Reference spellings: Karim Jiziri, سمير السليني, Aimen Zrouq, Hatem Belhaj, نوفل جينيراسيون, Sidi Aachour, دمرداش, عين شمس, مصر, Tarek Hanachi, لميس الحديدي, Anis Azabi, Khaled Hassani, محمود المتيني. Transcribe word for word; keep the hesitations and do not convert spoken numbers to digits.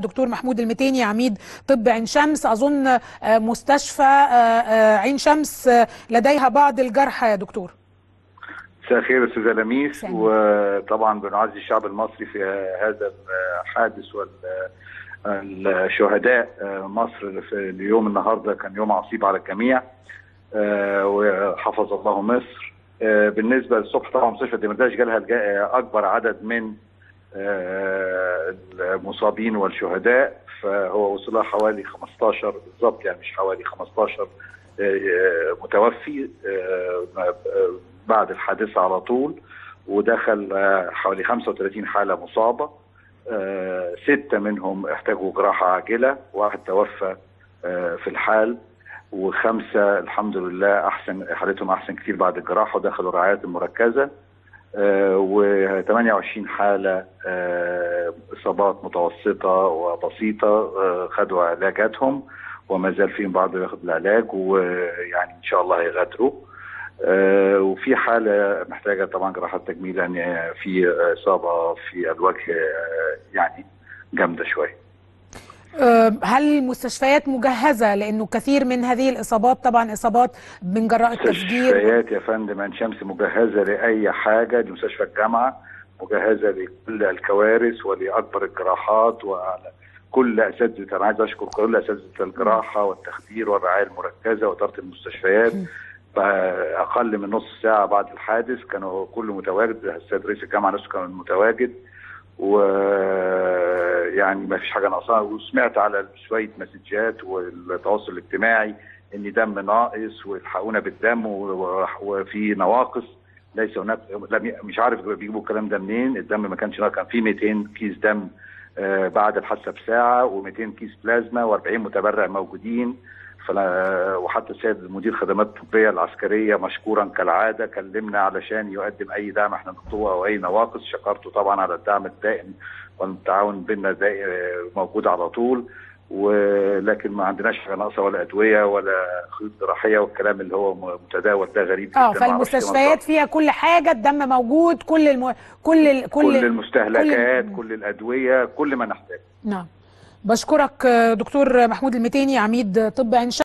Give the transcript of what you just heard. دكتور محمود المتيني عميد طب عين شمس. أظن مستشفى عين شمس لديها بعض الجرحى يا دكتور. مساء الخير يا استاذة لميس، وطبعا بنعزي الشعب المصري في هذا الحادث والشهداء. مصر في اليوم النهارده كان يوم عصيب على الجميع، وحفظ الله مصر. بالنسبه للصبح طبعا مستشفى دمرداش جالها اكبر عدد من المصابين والشهداء، فهو وصلها حوالي خمستاشر بالظبط، يعني مش حوالي خمستاشر متوفي بعد الحادثه على طول، ودخل حوالي خمسة وثلاثين حاله مصابه، سته منهم احتاجوا جراحه عاجله، واحد توفى في الحال، وخمسه الحمد لله احسن حالتهم احسن كتير بعد الجراحه ودخلوا الرعايات المركزه، وثمانية وعشرين حاله اصابات متوسطه وبسيطه خدوا علاجاتهم، وما زال فيهم بعض ياخد العلاج، ويعني ان شاء الله هيغادروا. آه وفي حاله محتاجه طبعا جراحه تجميل، لان يعني في اصابه في الوجه آه يعني جامده شويه. آه هل المستشفيات مجهزه؟ لانه كثير من هذه الاصابات طبعا اصابات من جراء التفجير. المستشفيات يا فندم عين شمس مجهزه لاي حاجه، دي مستشفى الجامعه مجهزه لكل الكوارث ولاكبر الجراحات، وعلى كل اساتذه. انا عايز اشكر كل اساتذه الجراحه والتخدير والرعايه المركزه واداره المستشفيات. اقل من نص ساعه بعد الحادث كانوا كله متواجد، السيد رئيس الجامعه نفسه كان متواجد، ويعني ما فيش حاجه ناقصه. وسمعت على شويه مسجات والتواصل الاجتماعي ان دم ناقص والحقونا بالدم وفي نواقص، ليس هناك، مش عارف بيجيبوا الكلام ده منين. الدم ما كانش ناقص، كان في مئتين كيس دم بعد الحادثه بساعه، ومئتين كيس بلازما، وأربعين متبرع موجودين. فلا وحتى السيد مدير خدمات الطبيه العسكريه مشكورا كالعاده كلمنا علشان يقدم اي دعم احنا نقطوه او اي نواقص. شكرته طبعا على الدعم الدائم والتعاون بينا موجود على طول، ولكن ما عندناش حاجه ناقصه، ولا ادويه ولا خيوط جراحيه والكلام اللي هو متداول ده، غريب جدا. اه فالمستشفيات فيها كل حاجه، الدم موجود، كل الم... كل ال... كل كل المستهلكات، كل... كل الادويه، كل ما نحتاجه. نعم. بشكرك دكتور محمود المتيني عميد طب عين شمس.